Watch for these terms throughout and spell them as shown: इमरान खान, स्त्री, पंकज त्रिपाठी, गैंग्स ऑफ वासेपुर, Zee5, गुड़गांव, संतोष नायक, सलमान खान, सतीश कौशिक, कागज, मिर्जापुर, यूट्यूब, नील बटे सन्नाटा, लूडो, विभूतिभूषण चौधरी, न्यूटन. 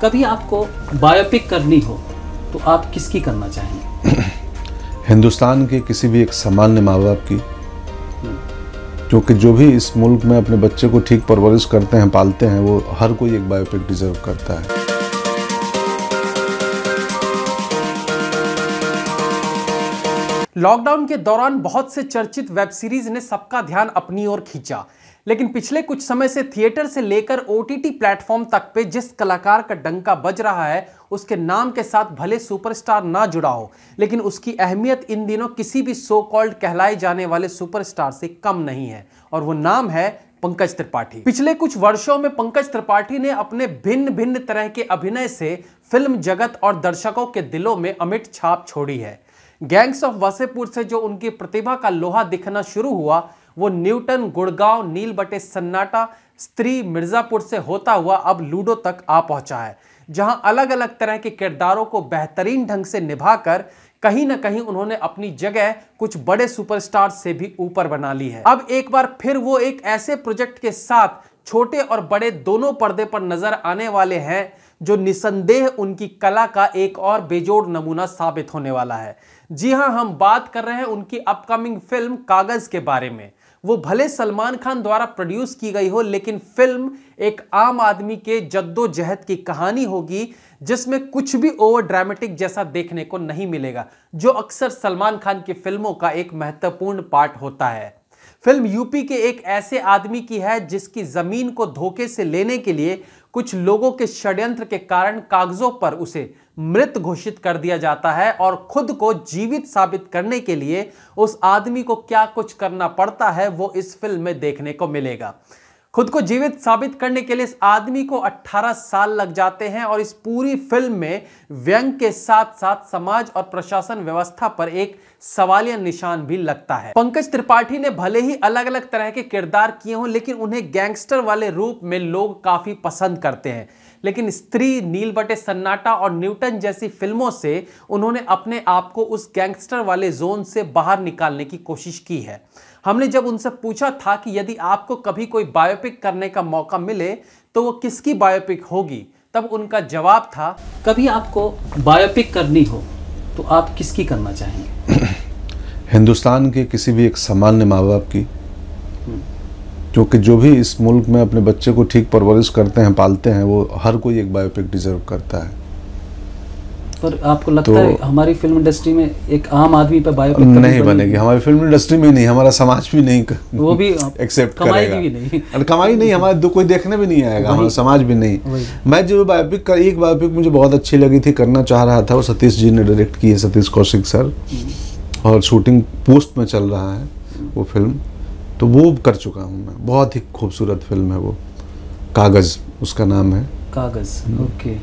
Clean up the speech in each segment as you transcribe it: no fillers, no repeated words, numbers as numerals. कभी आपको बायोपिक करनी हो तो आप किसकी करना चाहेंगे? हिंदुस्तान के किसी भी एक सामान्य माँ बाप की, क्योंकि जो भी इस मुल्क में अपने बच्चे को ठीक परवरिश करते हैं, पालते हैं, वो हर कोई एक बायोपिक डिजर्व करता है। लॉकडाउन के दौरान बहुत से चर्चित वेब सीरीज ने सबका ध्यान अपनी ओर खींचा, लेकिन पिछले कुछ समय से थिएटर से लेकर ओटीटी प्लेटफॉर्म तक पे जिस कलाकार का डंका बज रहा है, उसके नाम के साथ भले सुपरस्टार ना जुड़ा हो, लेकिन उसकी अहमियत इन दिनों किसी भी सो कॉल्ड कहलाए जाने वाले सुपरस्टार से कम नहीं है, और वो नाम है पंकज त्रिपाठी। पिछले कुछ वर्षों में पंकज त्रिपाठी ने अपने भिन्न भिन्न तरह के अभिनय से फिल्म जगत और दर्शकों के दिलों में अमिट छाप छोड़ी है। गैंग्स ऑफ वासेपुर से जो उनकी प्रतिभा का लोहा दिखना शुरू हुआ, वो न्यूटन, गुड़गांव, नील बटे सन्नाटा, स्त्री, मिर्जापुर से होता हुआ अब लूडो तक आ पहुंचा है, जहां अलग अलग तरह के किरदारों को बेहतरीन ढंग से निभाकर कहीं ना कहीं उन्होंने अपनी जगह कुछ बड़े सुपरस्टार से भी ऊपर बना ली है। अब एक बार फिर वो एक ऐसे प्रोजेक्ट के साथ छोटे और बड़े दोनों पर्दे पर नजर आने वाले हैं, जो निसंदेह उनकी कला का एक और बेजोड़ नमूना साबित होने वाला है। जी हाँ, हम बात कर रहे हैं उनकी अपकमिंग फिल्म कागज के बारे में। वो भले सलमान खान द्वारा प्रोड्यूस की गई हो, लेकिन फिल्म एक आम आदमी के जद्दोजहद की कहानी होगी, जिसमें कुछ भी ओवर ड्रामेटिक जैसा देखने को नहीं मिलेगा, जो अक्सर सलमान खान की फिल्मों का एक महत्वपूर्ण पार्ट होता है। फिल्म यूपी के एक ऐसे आदमी की है जिसकी जमीन को धोखे से लेने के लिए कुछ लोगों के षड्यंत्र के कारण कागजों पर उसे मृत घोषित कर दिया जाता है, और खुद को जीवित साबित करने के लिए उस आदमी को क्या कुछ करना पड़ता है वो इस फिल्म में देखने को मिलेगा। खुद को जीवित साबित करने के लिए इस आदमी को 18 साल लग जाते हैं, और इस पूरी फिल्म में व्यंग के साथ साथ समाज और प्रशासन व्यवस्था पर एक सवालिया निशान भी लगता है। पंकज त्रिपाठी ने भले ही अलग अलग तरह के किरदार किए हों, लेकिन उन्हें गैंगस्टर वाले रूप में लोग काफ़ी पसंद करते हैं। लेकिन स्त्री, नील बटे सन्नाटा और न्यूटन जैसी फिल्मों से उन्होंने अपने आप को उस गैंगस्टर वाले जोन से बाहर निकालने की कोशिश की है। हमने जब उनसे पूछा था कि यदि आपको कभी कोई बायोपिक करने का मौका मिले तो वो किसकी बायोपिक होगी, तब उनका जवाब था, कभी आपको बायोपिक करनी हो तो आप किसकी करना चाहेंगे? हिंदुस्तान के किसी भी एक सामान्य माँ बाप की, क्योंकि जो भी इस मुल्क में अपने बच्चे को ठीक परवरिश करते हैं, पालते हैं, वो हर कोई एक बायोपिक डिजर्व करता है। पर आपको लगता तो है हमारी फिल्म इंडस्ट्री में एक आम आदमी पर बायोपिक नहीं बनेगी? हमारी फिल्म इंडस्ट्री में नहीं, हमारा समाज भी नहीं, वो भी एक्सेप्ट करेगा, भी नहीं और कमाई नहीं, हमारे दो कोई देखने भी नहीं आएगा, हमारा समाज भी नहीं। मैं जो बायोपिक, एक बायोपिक मुझे बहुत अच्छी लगी थी, करना चाह रहा था, वो सतीश जी ने डायरेक्ट की है, सतीश कौशिक सर, और शूटिंग पोस्ट में चल रहा है वो फिल्म, तो वो कर चुका हूँ मैं। बहुत ही खूबसूरत फिल्म है वो, कागज उसका नाम है। कागज, ओके।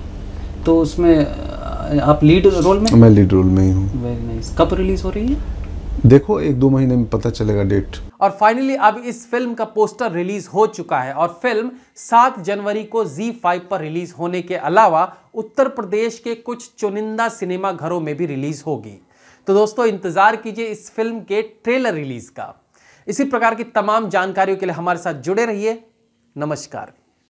तो उसमें आप लीड रोल में? मैं लीड रोल में ही हूँ। Very nice. कब रिलीज हो रही है? देखो, 1-2 महीने में पता चलेगा डेट। और फाइनली अब इस फिल्म का पोस्टर रिलीज हो चुका है, और फिल्म 7 जनवरी को Zee5 पर रिलीज होने के अलावा उत्तर प्रदेश के कुछ चुनिंदा सिनेमा घरों में भी रिलीज होगी। तो दोस्तों, इंतजार कीजिए इस फिल्म के ट्रेलर रिलीज का। इसी प्रकार की तमाम जानकारियों के लिए हमारे साथ जुड़े रहिए। नमस्कार।